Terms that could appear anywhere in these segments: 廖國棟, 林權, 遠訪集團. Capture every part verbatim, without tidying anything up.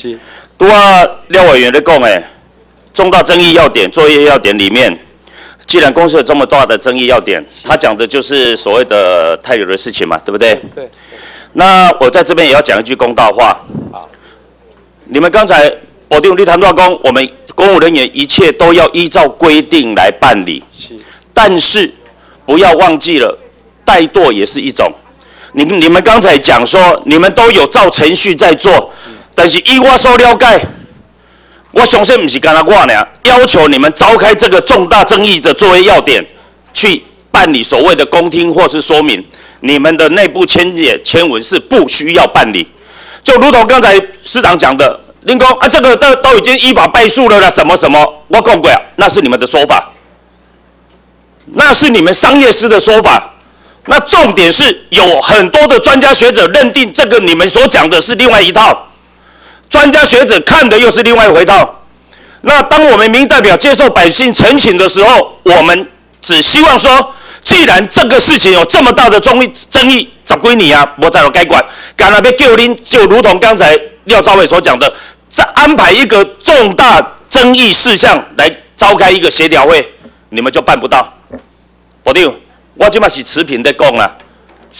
是，如果廖委员在讲诶，重大争议要点、作业要点里面，既然公司有这么大的争议要点，他讲的就是所谓的泰流的事情嘛，对不对？对。对那我在这边也要讲一句公道话。好。你们刚才我对立谈到公，我们公务人员一切都要依照规定来办理。是。但是不要忘记了，怠惰也是一种。你你们刚才讲说，你们都有照程序在做。 但是依我所了解，我相信不是干那我呢，要求你们召开这个重大争议的作业要点，去办理所谓的公听或是说明，你们的内部签也签文是不需要办理。就如同刚才司长讲的，林工啊，这个都都已经依法败诉了啦，什么什么，我讲过啊，那是你们的说法，那是你们商业司的说法。 那重点是有很多的专家学者认定这个你们所讲的是另外一套。 专家学者看的又是另外一回套。那当我们民意代表接受百姓陈情的时候，我们只希望说，既然这个事情有这么大的争议，争议怎归你啊？我再来该管，敢来被救您，就如同刚才廖兆伟所讲的，再安排一个重大争议事项来召开一个协调会，你们就办不到。保定，我今嘛是持平在讲啦，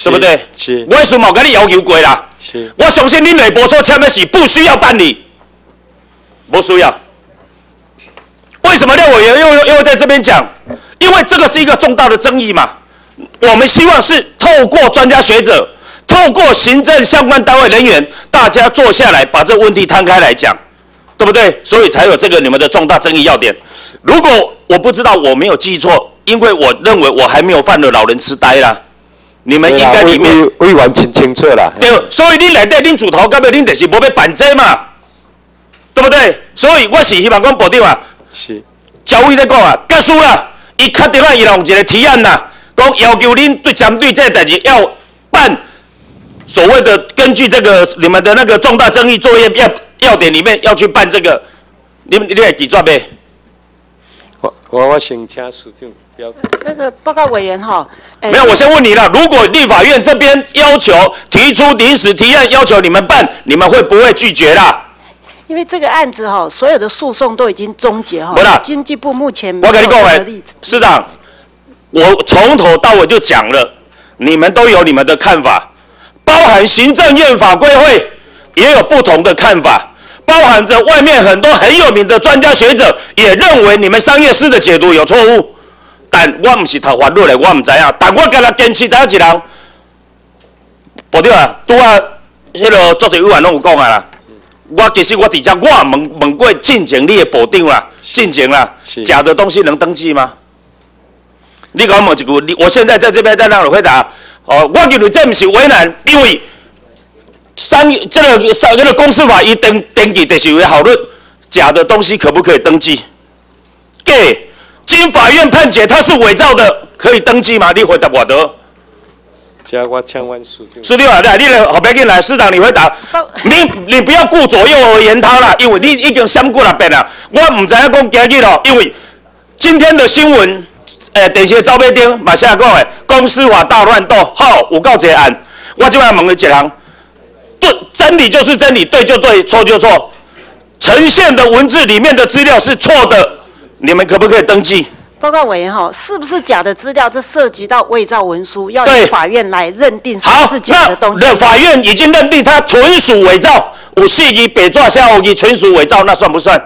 对不对？是，我是冇跟你要求过啦。 我相信你内部所签的是不需要办理，不需要。为什么廖委员又又在这边讲？因为这个是一个重大的争议嘛。我们希望是透过专家学者，透过行政相关单位人员，大家坐下来把这个问题摊开来讲，对不对？所以才有这个你们的重大争议要点。如果我不知道我没有记错，因为我认为我还没有犯了老人痴呆啦。 你们应该里面委员真清楚啦，对，所以你内底恁主头，到尾恁就是无要办这嘛，对不对？所以我是希望讲保定啊，是，赵伟在讲啊，结束啦，伊确定啊，伊弄一个提案啦，讲要求恁对针对这代志要办所谓的根据这个你们的那个重大争议作业要要点里面要去办这个，你你会记住呗？我我我先请司长。 那个报告委员哈，欸、没有，我先问你了。如果立法院这边要求提出临时提案，要求你们办，你们会不会拒绝啦？因为这个案子哈，所有的诉讼都已经终结哈。经济部目前没有这个例子。市长，我从头到尾就讲了，你们都有你们的看法，包含行政院法规会也有不同的看法。 包含着外面很多很有名的专家学者也认为你们商业司的解读有错误，但我不是读法律的，我唔知啊。但我跟他坚持在一人，不对啊。拄啊，迄落作者委员拢有讲啊啦。我其实我底下我问问过进前你的部长啦，进前啦，假的东西能登记吗？你给我问一句，我现在在这边在那里回答。哦，我认为这不是为难，因为。 商业这个商这个公司法一登登记，就是为好论假的东西可不可以登记？给经法院判决它是伪造的，可以登记吗？你回答我的。加我千万数。司长啊，你来，后边进来，市长你回答。你你不要顾左右而言他啦，因为你已经闪过那边啦。我唔知影讲今日咯，因为今天的新闻，诶、欸，电视招标顶马下讲诶，公司法大乱斗，好有够侪案。我即摆问你一项。 对，真理就是真理，对就对，错就错。呈现的文字里面的资料是错的，你们可不可以登记？报告委员哈，是不是假的资料？这涉及到伪造文书，要由法院来认定是不是假的东西。好，那法院已经认定它纯属伪造，五系以北抓下五以纯属伪造，那算不算？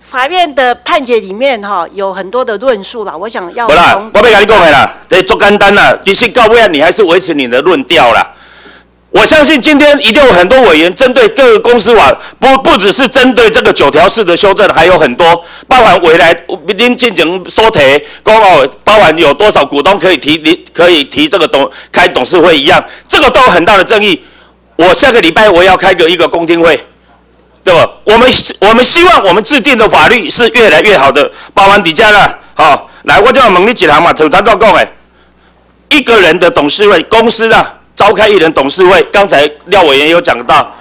法院的判决里面哈有很多的论述啦，我想要。不啦，我被跟你讲的啦，对，做简单啦，其实到尾你还是维持你的论调啦。 我相信今天一定有很多委员针对各个公司法，不不只是针对这个九条四的修正，还有很多，包含未来您进行说提，公告包含有多少股东可以提，您可以提这个董开董事会一样，这个都有很大的争议。我下个礼拜我要开个一个公听会，对吧？我们我们希望我们制定的法律是越来越好的，包含底价了，好、哦，来我就要问你几行嘛，就谈到讲诶，一个人的董事会公司啊。 召开一人董事会，刚才廖委员有讲到，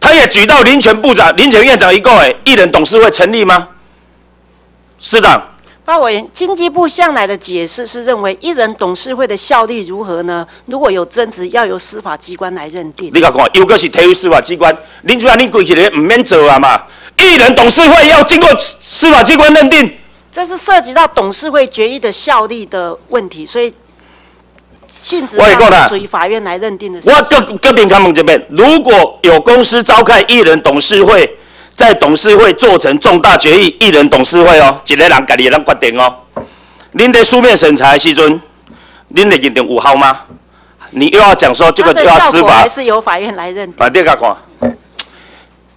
他也举到林权部长、林权院长一个，哎，一人董事会成立吗？市长，发委员，经济部向来的解释是认为，一人董事会的效力如何呢？如果有争执，要由司法机关来认定。你甲看，又搁是提回司法机关，恁主要恁规起来唔免做啊嘛。一人董事会要经过司法机关认定，这是涉及到董事会决议的效力的问题，所以性质上属于法院来认定的事。我各各边看门这边，如果有公司召开一人董事会。 在董事会做成重大决议，一人董事会哦，一个人家己人决定哦。您的书面审查的时阵，您的认定有效吗？你又要讲说这个又要司法，还是由法院来认定？把这个看，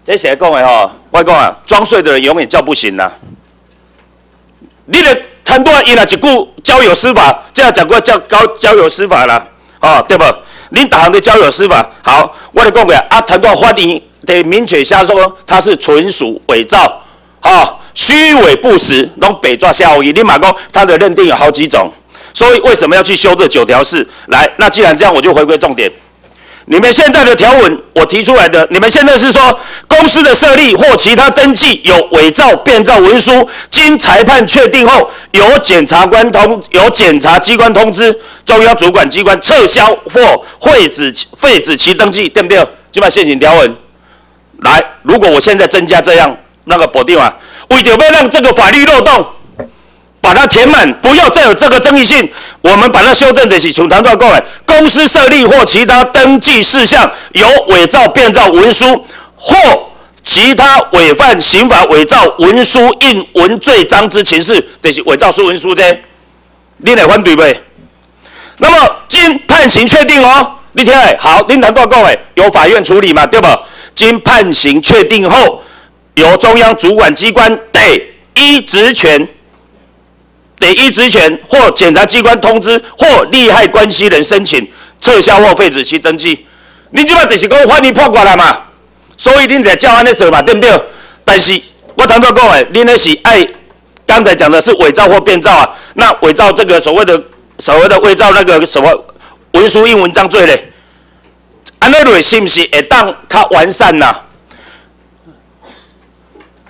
这谁讲的吼？我讲啊，装睡的人永远叫不醒啦。你的贪多伊那一句交友司法，这样讲过叫交交友司法啦，哦对不？您打行的交友司法，好，我来讲过啊，贪多法院。 得明确下说，它是纯属伪造，啊，虚伪不实，拢北抓效益。你马公他的认定有好几种，所以为什么要去修这九条四？来，那既然这样，我就回归重点。你们现在的条文，我提出来的，你们现在是说公司的设立或其他登记有伪造、变造文书，经裁判确定后，由检察官通由检察机关通知中央主管机关撤销或废止废止其登记，对不对？就把现行条文。 来，如果我现在增加这样那个保定啊，为了要让这个法律漏洞把它填满，不要再有这个争议性，我们把它修正的是从长段过来，公司设立或其他登记事项有伪造、变造文书或其他违反刑法伪造文书印文罪章之情事，就是伪造书文书这，你来反对呗？那么经判刑确定哦，你听诶，好，您长段过来，由法院处理嘛，对不？ 经判刑确定后，由中央主管机关得依职权，得依职权或检察机关通知或利害关系人申请撤销或废止其登记。你即摆就是讲法律破过来嘛，所以恁得照安尼做嘛，对不对？但是我坦白讲诶，恁那是爱刚才讲的是伪造或变造啊，那伪造这个所谓的所谓的伪造那个什么文书印文章罪嘞？ 安尼类是毋是会当较完善呐、啊？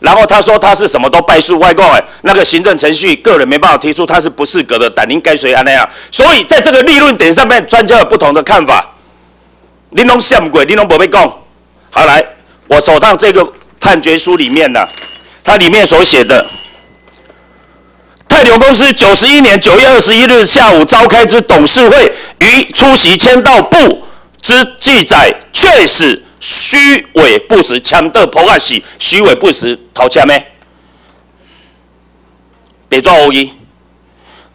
然后他说他是什么都败诉外供诶，那个行政程序个人没办法提出他是不适格的，但您该谁安那样？所以在这个立论点上面，专家有不同的看法。您拢想过，您拢不被讲。好来，我手上这个判决书里面呢、啊，它里面所写的，泰流公司九十一年九月二十一日下午召开之董事会，于出席签到簿。 之记载确实虚伪不实，强调破案是虚伪不实，掏钱没？别抓恶意。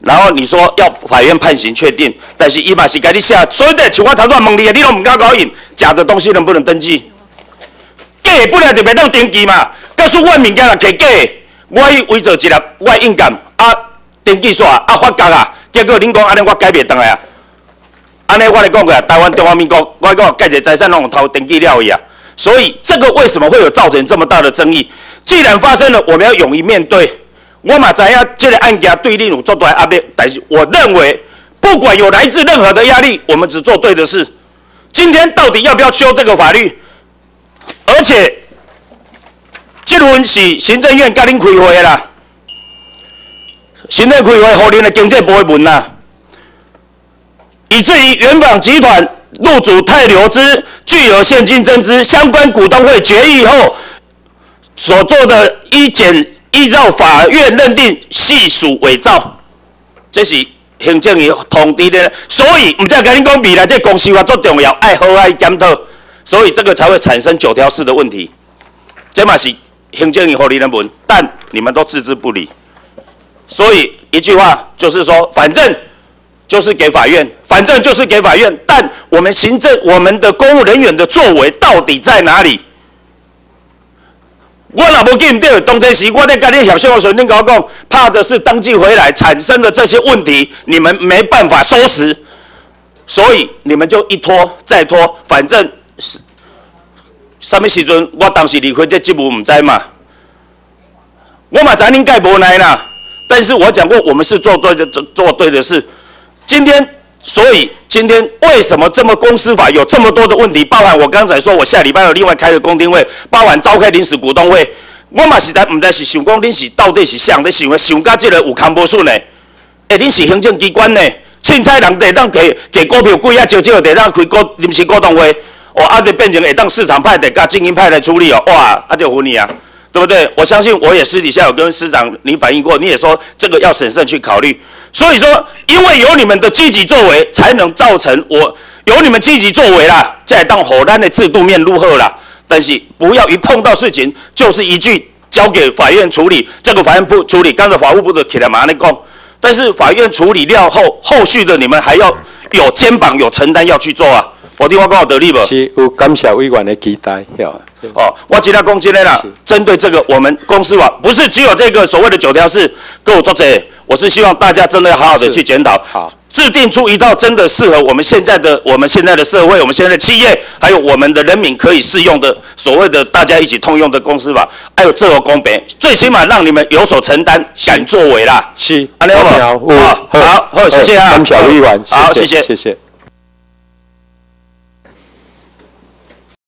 然后你说要法院判刑确定，但是伊嘛是给你下，所以的像我头先问你，你都唔敢搞应，假的东西能不能登记？假的本来就袂当登记嘛。告诉我物件啦，假假的，我去伪造一粒，我应感啊登记煞啊发觉啊，结果恁讲安尼，我改袂当来啊。 安尼我来讲过，台湾中华民国，我讲盖些财产拢偷登记了去啊，所以这个为什么会有造成这么大的争议？既然发生了，我们要勇于面对。我嘛知影这个案件对立有做大压力，但是我认为，不管有来自任何的压力，我们只做对的事。今天到底要不要修这个法律？而且，这轮是行政院甲恁开会啦，行政开会，互恁的经济部问啦。 以至于远访集团入主泰流之巨额现金增资相关股东会决议后所做的依检依照法院认定系属伪造，这是行政院通知的，所以唔再跟你讲未来这公司法做重要，爱好爱检讨，所以这个才会产生九条四的问题。这嘛是行政院合理的文，但你们都置之不理，所以一句话就是说，反正。 就是给法院，反正就是给法院。但我们行政、我们的公务人员的作为到底在哪里？我若无见对，当初时我在跟你协商的时候，你跟我讲，怕的是登记回来产生的这些问题，你们没办法收拾，所以你们就一拖再拖，反正是什么时阵，我当时离开这职务唔知嘛，我嘛知恁该无奈啦，但是我讲过，我们是做对的，做对的事，今天。 所以今天为什么这么公司法有这么多的问题？包含我刚才说，我下礼拜有另外开的公听会，包含召开临时股东会，我嘛实在唔知是想讲恁是到底是想咧想咧想到这个有康无顺呢？哎、欸，恁是行政机关呢，凊彩人地当给给股票贵啊，少少地当开股临时股东会，哦，啊就变成会当市场派的甲精英派来处理哦，哇，啊就唬你啊，对不对？我相信我也私底下有跟市长你反映过，你也说这个要审慎去考虑。 所以说，因为有你们的积极作为，才能造成我有你们积极作为啦，再当火单的制度面如何啦？但是不要一碰到事情就是一句交给法院处理，这个法院部处理，刚才法务部的起来马上讲。但是法院处理掉后，后续的你们还要有肩膀有承担要去做啊！我电话跟我得力不？是有感谢委员的期待，哦，我今天讲真的啦，针对这个我们公司法不是只有这个所谓的九条是跟我作者。 我是希望大家真的好好的去检讨，好制定出一套真的适合我们现在的、我们现在的社会、我们现在的企业，还有我们的人民可以适用的所谓的大家一起通用的公司法，还有自由公平，最起码让你们有所承担，敢作为啦。是，安利好不好？好，好，谢谢啊，感谢委员，好，谢谢，谢谢。